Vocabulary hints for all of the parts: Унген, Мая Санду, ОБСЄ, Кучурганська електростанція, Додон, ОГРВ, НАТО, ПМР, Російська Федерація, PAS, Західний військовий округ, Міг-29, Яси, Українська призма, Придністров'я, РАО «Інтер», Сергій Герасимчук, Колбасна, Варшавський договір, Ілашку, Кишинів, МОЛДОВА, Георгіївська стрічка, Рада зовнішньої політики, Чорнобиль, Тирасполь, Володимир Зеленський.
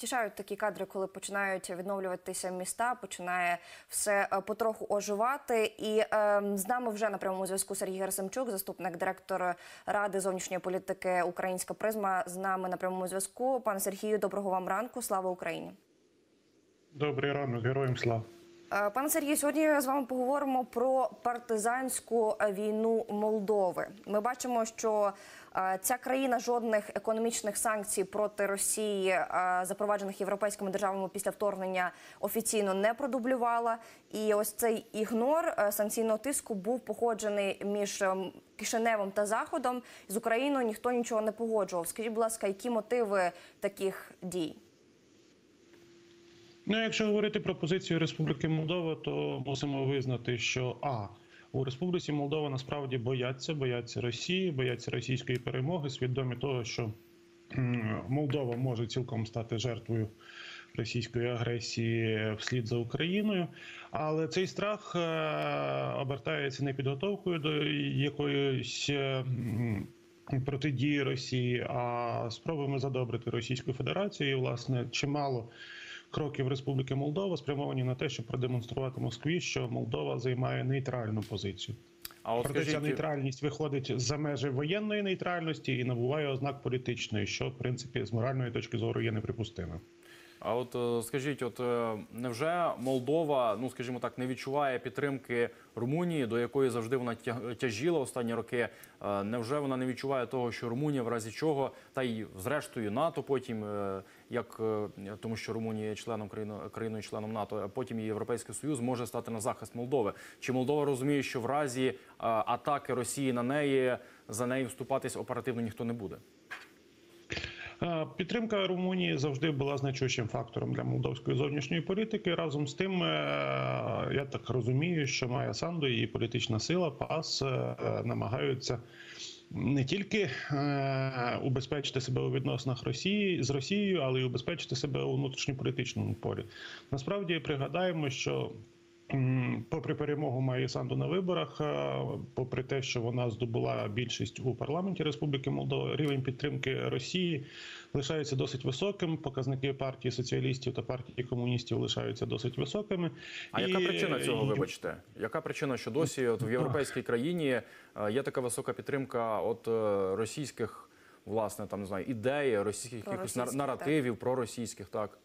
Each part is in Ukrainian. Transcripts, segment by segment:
Тішають такі кадри, коли починають відновлюватися міста, починає все потроху оживати. І з нами вже на прямому зв'язку Сергій Герасимчук, заступник директора Ради зовнішньої політики «Українська призма», з нами на прямому зв'язку. Пане Сергію, доброго вам ранку, слава Україні! Добрий ранок, героям слава! Пане Сергію, сьогодні з вами поговоримо про партизанську війну Молдови. Ми бачимо, що ця країна жодних економічних санкцій проти Росії, запроваджених європейськими державами після вторгнення, офіційно не продублювала. І ось цей ігнор санкційного тиску був погоджений між Кишиневом та Заходом. З Україною ніхто нічого не погоджував. Скажіть, будь ласка, які мотиви таких дій? Ну, якщо говорити про позицію Республіки Молдова, то мусимо визнати, що у Республіці Молдова насправді бояться Росії, бояться російської перемоги, свідомі того, що Молдова може цілком стати жертвою російської агресії вслід за Україною. Але цей страх обертається не підготовкою до якоїсь протидії Росії, а спробами задобрити Російську Федерацію. І, власне, чимало кроків Республіки Молдова спрямовані на те, щоб продемонструвати Москві, що Молдова займає нейтральну позицію. Проте ця нейтральність виходить за межі воєнної нейтральності і набуває ознак політичної, що, в принципі, з моральної точки зору є неприпустимо. А от скажіть, от невже Молдова, ну скажімо так, не відчуває підтримки Румунії, до якої завжди вона тяжіла останні роки? Невже вона не відчуває того, що Румунія в разі чого, та й зрештою НАТО потім, тому що Румунія є країною-членом НАТО, а потім і Європейський Союз може стати на захист Молдови? Чи Молдова розуміє, що в разі атаки Росії на неї, за неї вступатись оперативно ніхто не буде? Підтримка Румунії завжди була значущим фактором для молдовської зовнішньої політики. Разом з тим, я так розумію, що Мая Санду і політична сила ПАС намагаються не тільки убезпечити себе у відносинах з Росією, але й убезпечити себе у внутрішньополітичному полі. Насправді, пригадаємо, що попри перемогу Майї Санду на виборах, попри те, що вона здобула більшість у парламенті Республіки Молдова, рівень підтримки Росії лишається досить високим, показники партії соціалістів та партії комуністів лишаються досить високими. А яка причина цього, вибачте? Яка причина, що досі в європейській країні є така висока підтримка от російських, власне, там, не знаю, ідей, російських якихось наративів, проросійських, так?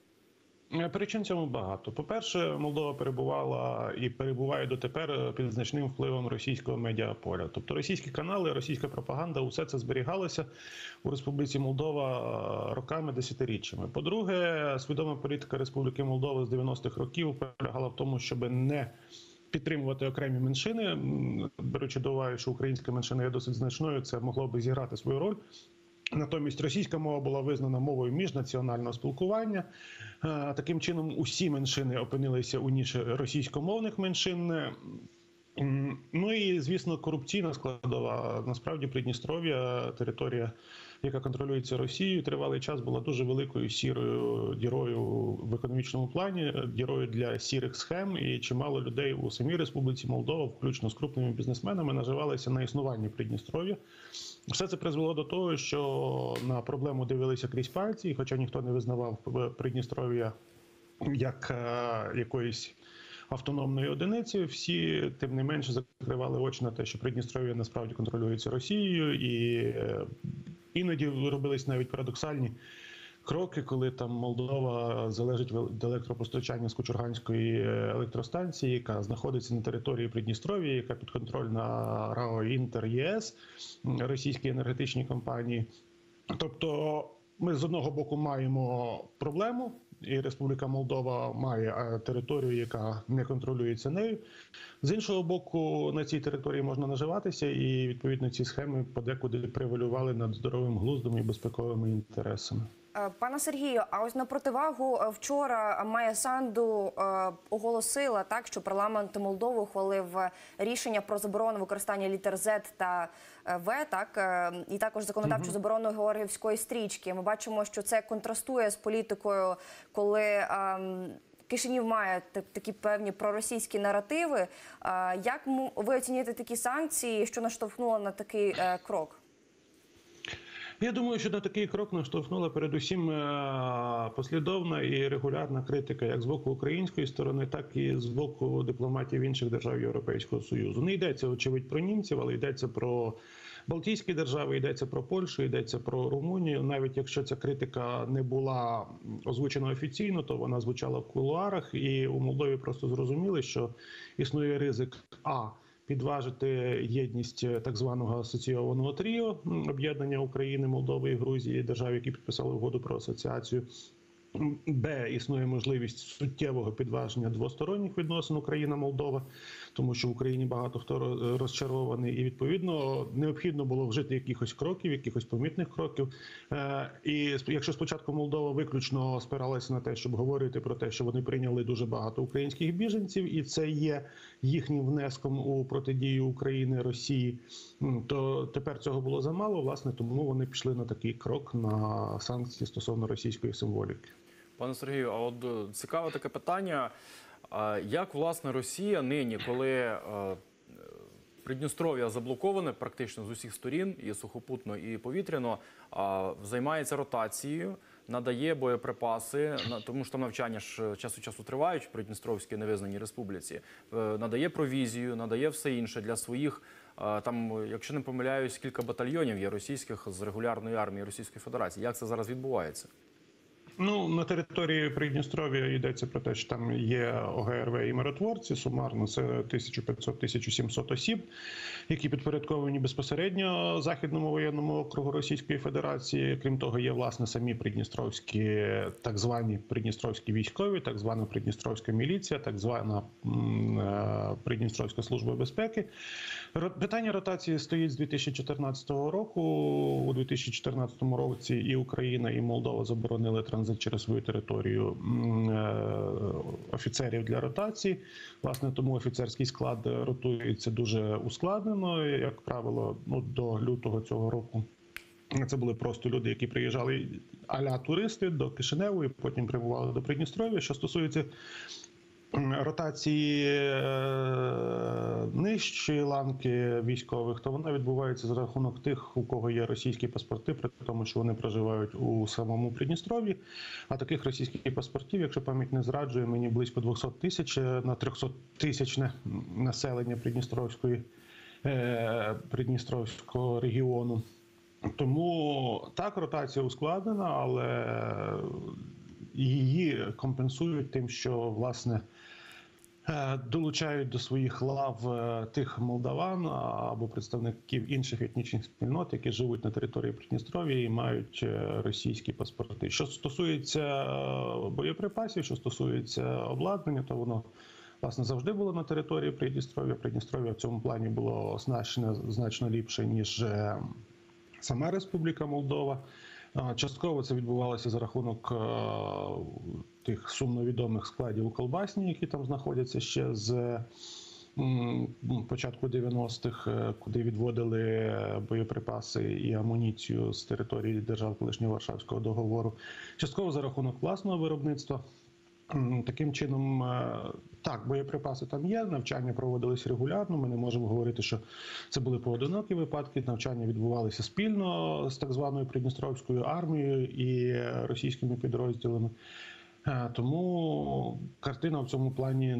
Причин цьому багато. По-перше, Молдова перебувала і перебуває дотепер під значним впливом російського медіаполя. Тобто російські канали, російська пропаганда, усе це зберігалося у Республіці Молдова роками, десятиріччями. По-друге, свідома політика Республіки Молдова з 90-х років полягала в тому, щоб не підтримувати окремі меншини. Беручи до уваги, що українська меншина є досить значною, це могло би зіграти свою роль. Натомість російська мова була визнана мовою міжнаціонального спілкування. Таким чином усі меншини опинилися у ніші російськомовних меншин. Ну і, звісно, корупційна складова. Насправді, Придністров'я, територія, яка контролюється Росією, тривалий час була дуже великою сірою дірою в економічному плані, дірою для сірих схем, і чимало людей у самій Республіці Молдова, включно з крупними бізнесменами, наживалися на існуванні Придністров'я. Все це призвело до того, що на проблему дивилися крізь пальці, і хоча ніхто не визнавав Придністров'я як якоїсь автономної одиниці, всі, тим не менше, закривали очі на те, що Придністров'я насправді контролюється Росією, і іноді робились навіть парадоксальні кроки, коли там Молдова залежить від електропостачання з Кучурганської електростанції, яка знаходиться на території Придністров'я, яка підконтрольна РАО «Інтер» ЄС, російські енергетичні компанії. Тобто ми з одного боку маємо проблему, і Республіка Молдова має територію, яка не контролюється нею. З іншого боку, на цій території можна наживатися, і, відповідно, ці схеми подекуди превалювали над здоровим глуздом і безпековими інтересами. Пане Сергію, а ось на противагу вчора Майя Санду оголосила, так, що парламент Молдови ухвалив рішення про заборону використання літер «З» та «В», так, і також законодавчу заборону Георгіївської стрічки. Ми бачимо, що це контрастує з політикою, коли Кишинів має такі певні проросійські наративи. Як ви оцінюєте такі санкції, що наштовхнуло на такий крок? Я думаю, що на такий крок наштовхнула передусім послідовна і регулярна критика як з боку української сторони, так і з боку дипломатів інших держав Європейського Союзу. Не йдеться, очевидь, про німців, але йдеться про Балтійські держави, йдеться про Польщу, йдеться про Румунію. Навіть якщо ця критика не була озвучена офіційно, то вона звучала в кулуарах, і у Молдові просто зрозуміли, що існує ризик підважити єдність так званого асоційованого тріо об'єднання України, Молдови і Грузії, держав, які підписали угоду про асоціацію. Б, існує можливість суттєвого підваження двосторонніх відносин Україна-Молдова, тому що в Україні багато хто розчарований, і відповідно необхідно було вжити якихось кроків, якихось помітних кроків. І якщо спочатку Молдова виключно спиралася на те, щоб говорити про те, що вони прийняли дуже багато українських біженців, і це є їхнім внеском у протидію України, Росії, то тепер цього було замало, власне, тому вони пішли на такий крок, на санкції стосовно російської символіки. Пане Сергію, а от цікаве таке питання, як, власне, Росія нині, коли Придністров'я заблоковане практично з усіх сторін, і сухопутно, і повітряно, займається ротацією, надає боєприпаси, тому що там навчання ж час від часу тривають в Придністровській невизнаній республіці, надає провізію, надає все інше для своїх, там, якщо не помиляюсь, кілька батальйонів є російських з регулярної армії Російської Федерації. Як це зараз відбувається? Ну, на території Придністров'я йдеться про те, що там є ОГРВ і миротворці, сумарно це 1500-1700 осіб, які підпорядковані безпосередньо Західному воєнному округу Російської Федерації. Крім того, є, власне, самі придністровські, так звані придністровські військові, так звана придністровська міліція, так звана Придністровська служба безпеки. Питання ротації стоїть з 2014 року. У 2014 році і Україна, і Молдова заборонили транзит через свою територію офіцерів для ротації. Власне, тому офіцерський склад ротується дуже ускладнено. Як правило, до лютого цього року це були просто люди, які приїжджали а-ля туристи до Кишиневу і потім прибували до Придністров'я. Що стосується ротації нижчої ланки військових, то вона відбувається за рахунок тих, у кого є російські паспорти, при тому, що вони проживають у самому Придністров'ї. А таких російських паспортів, якщо пам'ять не зраджує, мені близько 200 тисяч на 300-тисячне населення Придністровського регіону. Тому так, ротація ускладнена, але її компенсують тим, що, власне, долучають до своїх лав тих молдаван або представників інших етнічних спільнот, які живуть на території Придністров'я і мають російські паспорти. Що стосується боєприпасів, що стосується обладнання, то воно, власне, завжди було на території Придністров'я. Придністров'я в цьому плані було оснащене значно ліпше, ніж сама Республіка Молдова. Частково це відбувалося за рахунок тих сумновідомих складів у Колбасні, які там знаходяться ще з початку 90-х, куди відводили боєприпаси і амуніцію з території держав колишнього Варшавського договору. Частково за рахунок власного виробництва. Таким чином, так, боєприпаси там є, навчання проводились регулярно, ми не можемо говорити, що це були поодинокі випадки, навчання відбувалися спільно з так званою Придністровською армією і російськими підрозділами. Тому картина в цьому плані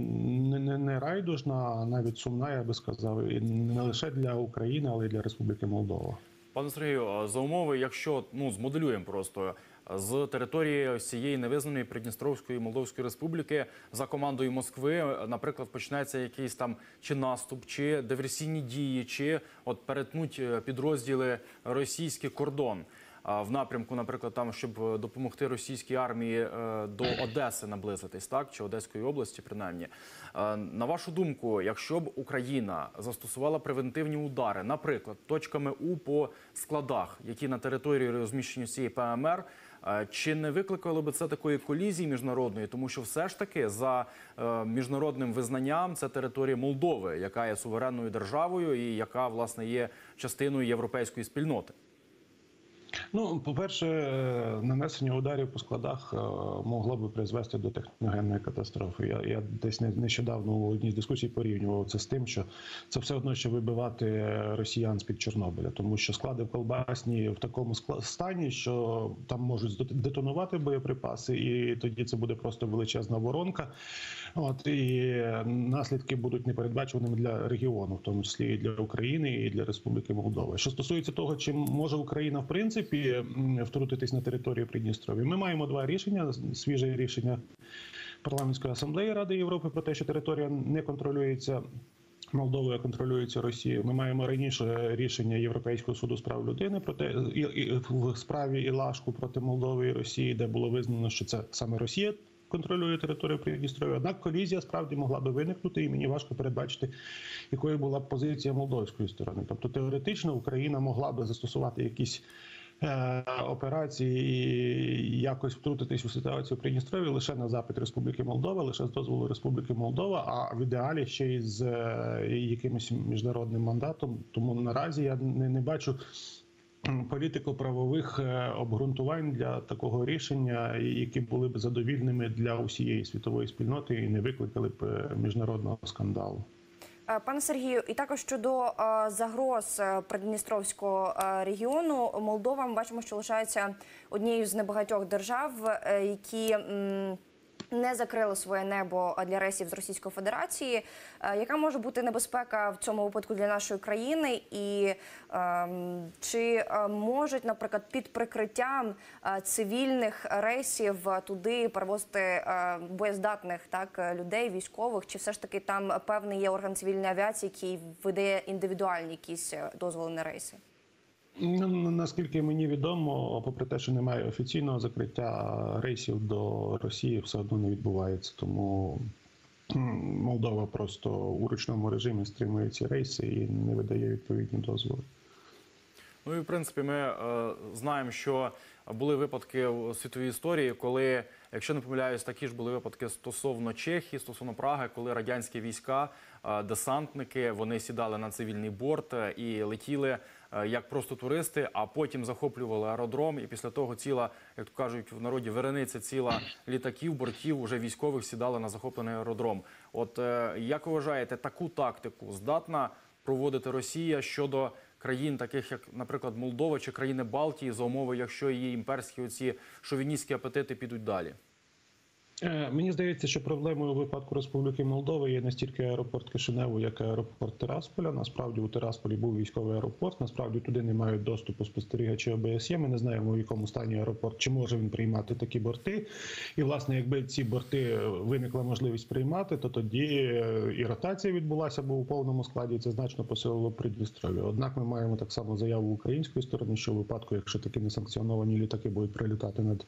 не райдужна, а навіть сумна, я би сказав, і не лише для України, але й для Республіки Молдова. Пане Сергію, за умови, якщо, змоделюємо просто, з території ось цієї невизнаної Придністровської Молдовської Республіки за командою Москви, наприклад, почнеться якийсь там чи наступ, чи диверсійні дії, чи от перетнуть підрозділи російський кордон в напрямку, наприклад, там, щоб допомогти російській армії до Одеси наблизитись, так, чи Одеської області принаймні. На вашу думку, якщо б Україна застосувала превентивні удари, наприклад, точками У по складах, які на території розміщені цієї ПМР, чи не викликало би це такої колізії міжнародної, тому що все ж таки за міжнародним визнанням це територія Молдови, яка є суверенною державою і яка, власне, є частиною європейської спільноти? Ну, по-перше, нанесення ударів по складах могло би призвести до техногенної катастрофи. Я десь нещодавно у одній з дискусій порівнював це з тим, що це все одно, що вибивати росіян з-під Чорнобиля. Тому що склади в Колбасні в такому стані, що там можуть детонувати боєприпаси, і тоді це буде просто величезна воронка. От, і наслідки будуть непередбачуваними для регіону, в тому числі і для України, і для Республіки Молдова. Що стосується того, чим може Україна, в принципі, втрутитись на територію Придністров'я, ми маємо два рішення. Свіже рішення Парламентської асамблеї Ради Європи про те, що територія не контролюється Молдовою, контролюється Росією. Ми маємо раніше рішення Європейського суду з прав людини проти, в справі Ілашку проти Молдови і Росії, де було визнано, що це саме Росія контролює територію Придністров'я. Однак колізія справді могла би виникнути, і мені важко передбачити, якою була б позиція молдовської сторони. Тобто теоретично Україна могла би застосувати якісь операції і якось втрутитись у ситуацію в Придністров'ї лише на запит Республіки Молдова, лише з дозволу Республіки Молдова, а в ідеалі ще й з якимось міжнародним мандатом. Тому наразі я не бачу політико-правових обґрунтувань для такого рішення, які були б задовільними для усієї світової спільноти і не викликали б міжнародного скандалу. Пане Сергію, і також щодо загроз Придністровського регіону, Молдова, ми бачимо, що лишається однією з небагатьох держав, які не закрили своє небо для рейсів з Російської Федерації. Яка може бути небезпека в цьому випадку для нашої країни? І чи можуть, наприклад, під прикриттям цивільних рейсів туди перевозити боєздатних, так, людей, військових? Чи все ж таки там певний є орган цивільної авіації, який видає індивідуальні якісь дозволи на рейси? Наскільки мені відомо, попри те, що немає офіційного закриття рейсів до Росії, все одно не відбувається. Тому Молдова просто у ручному режимі стримує ці рейси і не видає відповідні дозволи. Ну і, в принципі, ми знаємо, що були випадки в світовій історії, коли, якщо не помиляюсь, такі ж були випадки стосовно Чехії, стосовно Праги, коли радянські війська, десантники, вони сідали на цивільний борт і летіли як просто туристи, а потім захоплювали аеродром, і після того ціла, як кажуть в народі, верениця ціла літаків, бортів, уже військових сідали на захоплений аеродром. От як ви вважаєте, таку тактику здатна проводити Росія щодо країн, таких як, наприклад, Молдова чи країни Балтії, за умови, якщо її імперські оці шовіністські апетити підуть далі? Мені здається, що проблемою у випадку Республіки Молдова є не стільки аеропорт Кишиневу, як аеропорт Тирасполя. Насправді у Тирасполі був військовий аеропорт, насправді туди не мають доступу спостерігачі ОБСЄ. Ми не знаємо, в якому стані аеропорт, чи може він приймати такі борти. І, власне, якби ці борти виникла можливість приймати, то тоді і ротація відбулася, бо у повному складі це значно посилило Придністров'я. Однак ми маємо так само заяву української сторони, що у випадку, якщо такі несанкціоновані літаки будуть прилітати над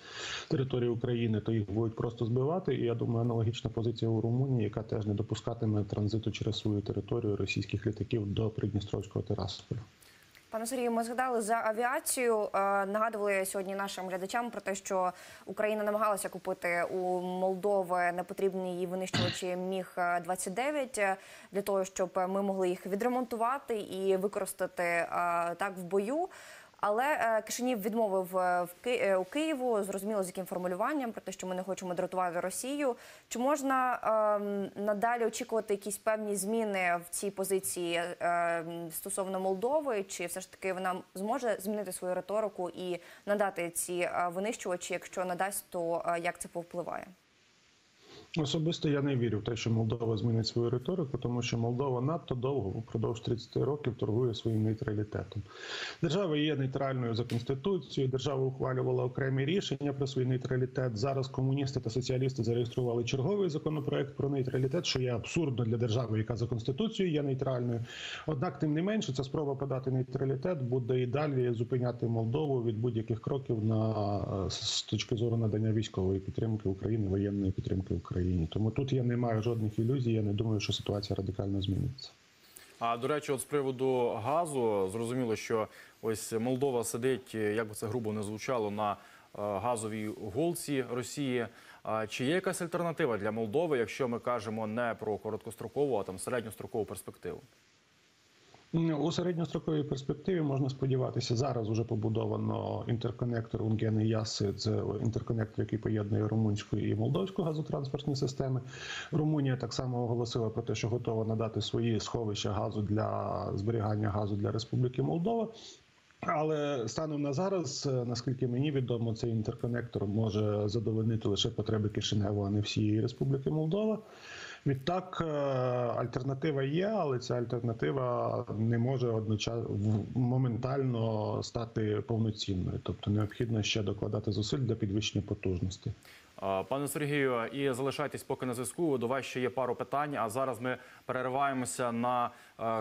територією України, то їх будуть просто і, я думаю, аналогічна позиція у Румунії, яка теж не допускатиме транзиту через свою територію російських літаків до Придністровського Тирасполя. Пане Сергію, ми згадали за авіацію. Нагадували сьогодні нашим глядачам про те, що Україна намагалася купити у Молдови непотрібні її винищувачі Міг-29 для того, щоб ми могли їх відремонтувати і використати так в бою. Але Кишинів відмовив у Києву, зрозуміло, з яким формулюванням, про те, що ми не хочемо дратувати Росію. Чи можна надалі очікувати якісь певні зміни в цій позиції стосовно Молдови? Чи все ж таки вона зможе змінити свою риторику і надати ці винищувачі? Якщо надасть, то як це повпливає? Особисто я не вірю в те, що Молдова змінить свою риторику, тому що Молдова надто довго, впродовж 30 років, торгує своїм нейтралітетом. Держава є нейтральною за Конституцією, держава ухвалювала окремі рішення про свій нейтралітет. Зараз комуністи та соціалісти зареєстрували черговий законопроект про нейтралітет, що є абсурдно для держави, яка за Конституцією є нейтральною. Однак, тим не менше, ця спроба подати нейтралітет буде і далі зупиняти Молдову від будь-яких кроків з точки зору надання військової підтримки України, воєнної підтримки України. Тому тут я не маю жодних ілюзій, я не думаю, що ситуація радикально зміниться. А, до речі, от з приводу газу, зрозуміло, що ось Молдова сидить, як би це грубо не звучало, на газовій голці Росії. Чи є якась альтернатива для Молдови, якщо ми кажемо не про короткострокову, а там середньострокову перспективу? У середньостроковій перспективі можна сподіватися, зараз вже побудовано інтерконектор Унген і Яси, це інтерконектор, який поєднує румунську і молдовську газотрансфертні системи. Румунія так само оголосила про те, що готова надати свої сховища газу для зберігання газу для Республіки Молдова. Але станом на зараз, наскільки мені відомо, цей інтерконектор може задовольнити лише потреби Кишинева, а не всієї Республіки Молдова. Відтак, альтернатива є, але ця альтернатива не може моментально стати повноцінною. Тобто необхідно ще докладати зусиль для підвищення потужності. Пане Сергію, і залишайтесь поки на зв'язку. До вас ще є пару питань, а зараз ми перериваємося на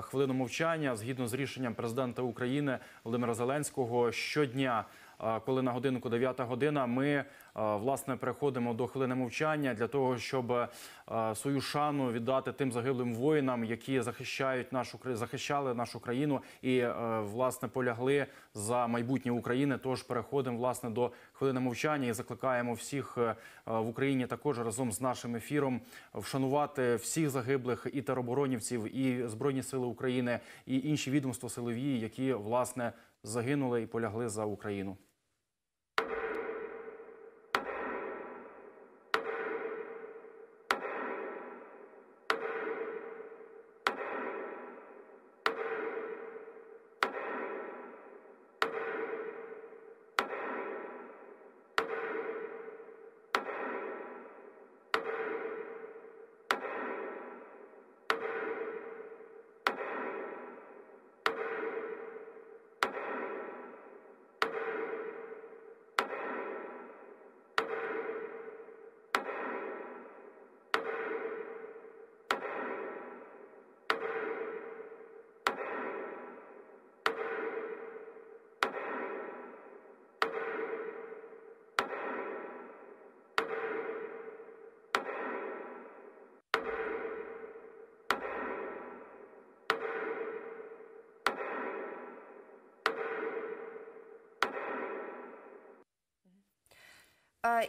хвилину мовчання. Згідно з рішенням президента України Володимира Зеленського, щодня, коли на годинку 9 година, ми, власне, переходимо до хвилини мовчання для того, щоб свою шану віддати тим загиблим воїнам, які захищали нашу країну і, власне, полягли за майбутнє України. Тож переходимо, власне, до хвилини мовчання і закликаємо всіх в Україні також разом з нашим ефіром вшанувати всіх загиблих і тероборонівців, і Збройні сили України, і інші відомства силові, які, власне, загинули і полягли за Україну.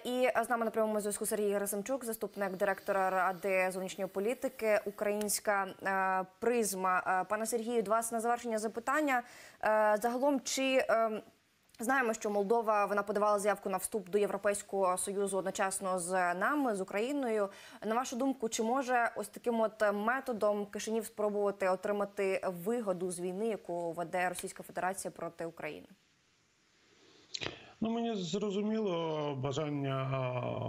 І з нами на прямому зв'язку Сергій Герасимчук, заступник директора Ради зовнішньої політики «Українська призма». Пане Сергію, до вас на завершення запитання. Загалом, чи знаємо, що Молдова, вона подавала заявку на вступ до Європейського Союзу одночасно з нами, з Україною. На вашу думку, чи може ось таким от методом Кишинів спробувати отримати вигоду з війни, яку веде Російська Федерація проти України? Ну, мені зрозуміло бажання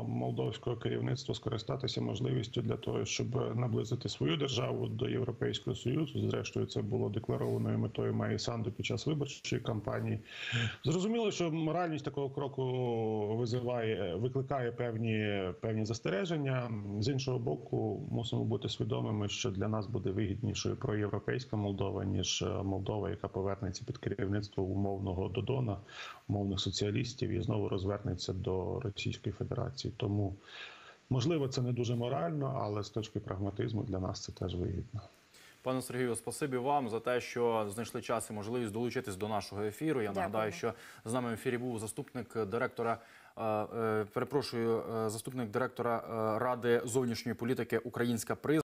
молдовського керівництва скористатися можливістю для того, щоб наблизити свою державу до Європейського Союзу. Зрештою, це було декларованою метою Маї Санду під час виборчої кампанії. Зрозуміло, що моральність такого кроку викликає певні застереження. З іншого боку, мусимо бути свідомими, що для нас буде вигіднішою проєвропейська Молдова, ніж Молдова, яка повернеться під керівництво умовного Додона, умовних соціалістів, і знову розвернеться до Російської Федерації. Тому, можливо, це не дуже морально, але з точки прагматизму для нас це теж вигідно. Пане Сергію, спасибі вам за те, що знайшли час і можливість долучитись до нашого ефіру. Я нагадаю, що з нами в ефірі був заступник директора Ради зовнішньої політики «Українська призма».